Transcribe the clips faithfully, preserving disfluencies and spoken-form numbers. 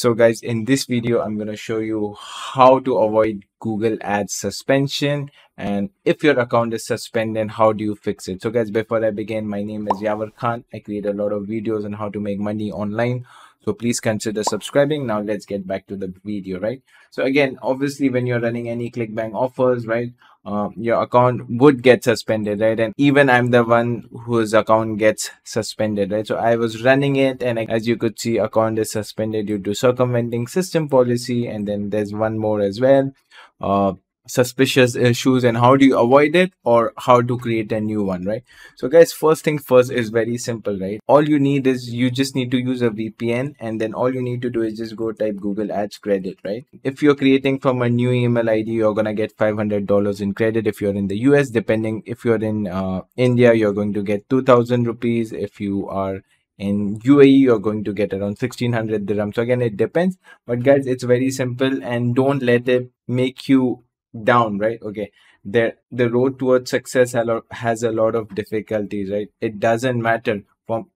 So guys, in this video, I'm going to show you how to avoid Google Ads suspension. And if your account is suspended, how do you fix it? So guys, before I begin, my name is Yavar Khan. I create a lot of videos on how to make money online. So please consider subscribing. Now let's get back to the video, right? So again, obviously when you're running any ClickBank offers, right, um, your account would get suspended, right? And even I'm the one whose account gets suspended, right? So I was running it, and as you could see, account is suspended due to circumventing system policy. And then there's one more as well, uh, suspicious issues, and how do you avoid it or how to create a new one, right? So guys, first thing first is very simple, right? All you need is you just need to use a V P N, and then all you need to do is just go type Google Ads credit, right? If you're creating from a new email I D, you're gonna get five hundred dollars in credit if you're in the U S. Depending, if you're in uh, India, you're going to get two thousand rupees. If you are in U A E, you're going to get around sixteen hundred dirhams. So again, it depends, but guys, it's very simple, and don't let it make you down, right? Okay, there the road towards success has a lot of difficulties, right? It doesn't matter. For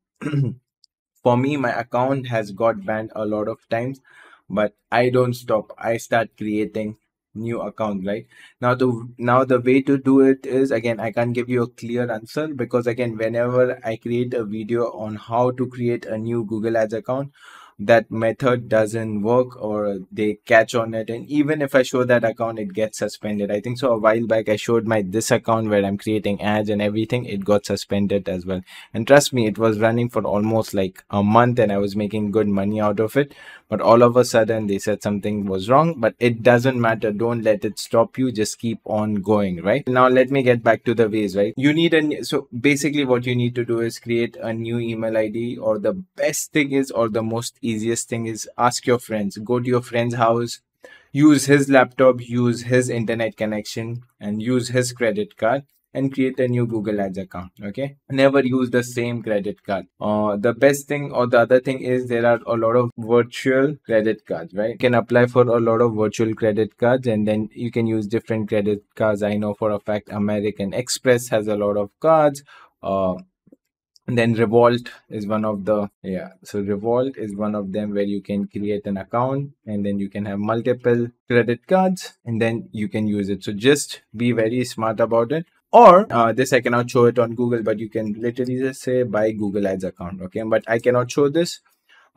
for me, my account has got banned a lot of times, but I don't stop. I start creating new account, right? Now the now the way to do it is, again, I can't give you a clear answer, because again, whenever I create a video on how to create a new Google Ads account, that method doesn't work, or they catch on it, and even if I show that account, it gets suspended. I think so a while back I showed my this account where I'm creating ads and everything, it got suspended as well. And trust me, it was running for almost like a month and I was making good money out of it, but all of a sudden they said something was wrong. But it doesn't matter, don't let it stop you, just keep on going, right? Now let me get back to the ways, right? You need a so basically what you need to do is create a new email I D, or the best thing is, or the most easiest thing is, ask your friends. Go to your friend's house, use his laptop, use his internet connection, and use his credit card, and create a new Google Ads account. Okay, never use the same credit card. Uh, the best thing, or the other thing is, there are a lot of virtual credit cards, right? You can apply for a lot of virtual credit cards, and then you can use different credit cards. I know for a fact American Express has a lot of cards. Uh, And then Revolt is one of the yeah so Revolt is one of them where you can create an account, and then you can have multiple credit cards, and then you can use it. So just be very smart about it. Or uh, this I cannot show it on Google, but you can literally just say buy Google Ads account. Okay, but I cannot show this.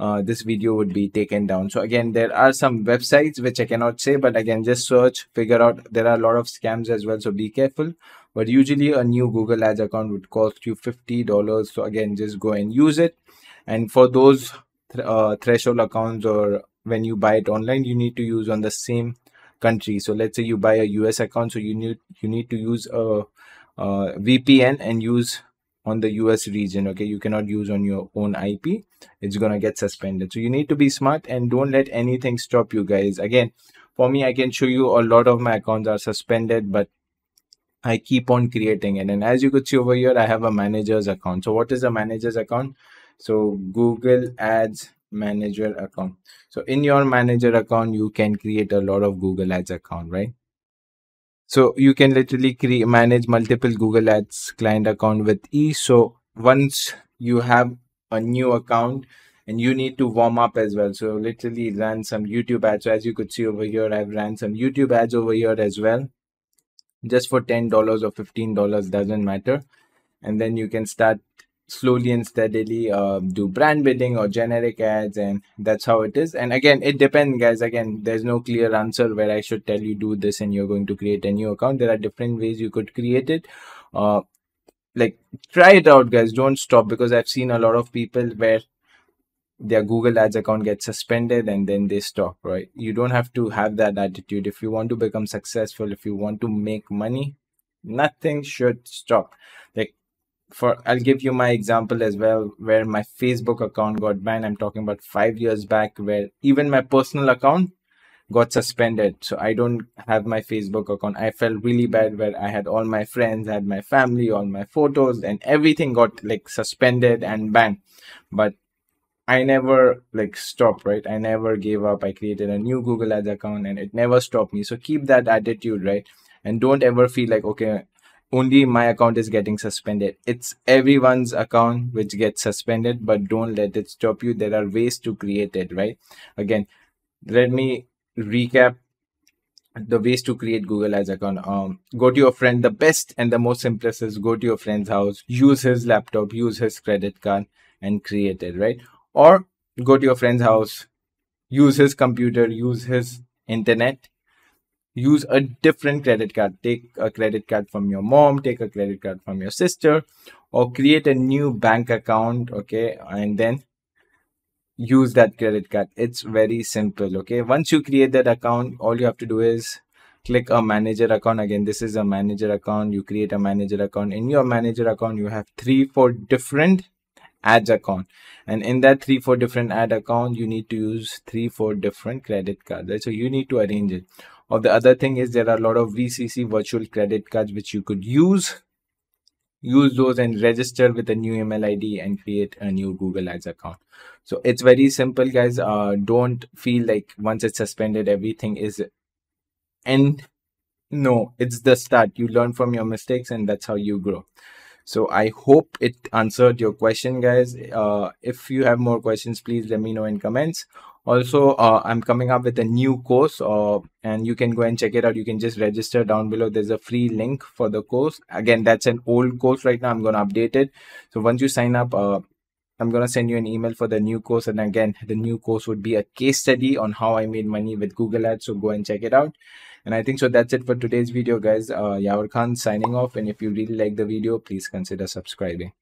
Uh, this video would be taken down. So again, there are some websites which I cannot say, but again, just search, figure out. There are a lot of scams as well, so be careful. But usually a new Google Ads account would cost you fifty dollars. So again, just go and use it. And for those th uh, threshold accounts, or when you buy it online, you need to use on the same country. So let's say you buy a U S account, so you need you need to use a, a V P N and use on the U S region. Okay, you cannot use on your own I P. It's gonna get suspended. So you need to be smart and don't let anything stop you, guys. Again, for me, I can show you a lot of my accounts are suspended, but I keep on creating it. And as you could see over here, I have a manager's account. So what is a manager's account? So Google Ads manager account. So in your manager account, you can create a lot of Google Ads account, right? So you can literally create, manage multiple Google Ads client account with ease. So once you have a new account, and you need to warm up as well. So literally run some YouTube ads. So as you could see over here, I've ran some YouTube ads over here as well, just for ten dollars or fifteen dollars, doesn't matter. And then you can start slowly and steadily, uh, do brand building or generic ads, and that's how it is. And again, it depends, guys. Again, there's no clear answer where I should tell you do this and you're going to create a new account. There are different ways you could create it. Uh, like, try it out, guys. Don't stop, because I've seen a lot of people where their Google Ads account gets suspended and then they stop, right? You don't have to have that attitude. If you want to become successful, if you want to make money, nothing should stop. Like, for I'll give you my example as well, where my Facebook account got banned. I'm talking about five years back, where even my personal account got suspended. So I don't have my Facebook account. I felt really bad, where I had all my friends, had my family, all my photos, and everything got like suspended and banned. But I never like stopped, right? I never gave up. I created a new Google Ads account and it never stopped me. So keep that attitude, right? And don't ever feel like, okay, only my account is getting suspended. It's everyone's account which gets suspended, but don't let it stop you. There are ways to create it, right? Again, let me recap the ways to create Google Ads account. Um, go to your friend. The best and the most simplest is go to your friend's house, use his laptop, use his credit card and create it, right? Or go to your friend's house, use his computer, use his internet, use a different credit card. Take a credit card from your mom, take a credit card from your sister, or create a new bank account, okay, and then use that credit card. It's very simple, okay? Once you create that account, all you have to do is click a manager account. Again, this is a manager account. You create a manager account. In your manager account, you have three, four different ads account, and in that three four different ad account you need to use three four different credit cards, right? So you need to arrange it. Or the other thing is there are a lot of V C C virtual credit cards which you could use use those and register with a new email I D and create a new Google Ads account. So it's very simple, guys. Uh, don't feel like once it's suspended everything is end. No, it's the start. You learn from your mistakes and that's how you grow. So I hope it answered your question, guys. Uh, if you have more questions, please let me know in comments. Also, uh, I'm coming up with a new course, uh, and you can go and check it out. You can just register down below. There's a free link for the course. Again, that's an old course right now. I'm going to update it. So once you sign up, uh, I'm going to send you an email for the new course. And again, the new course would be a case study on how I made money with Google Ads. So go and check it out. And I think so that's it for today's video, guys. Uh, Yavar Khan signing off. And if you really like the video, please consider subscribing.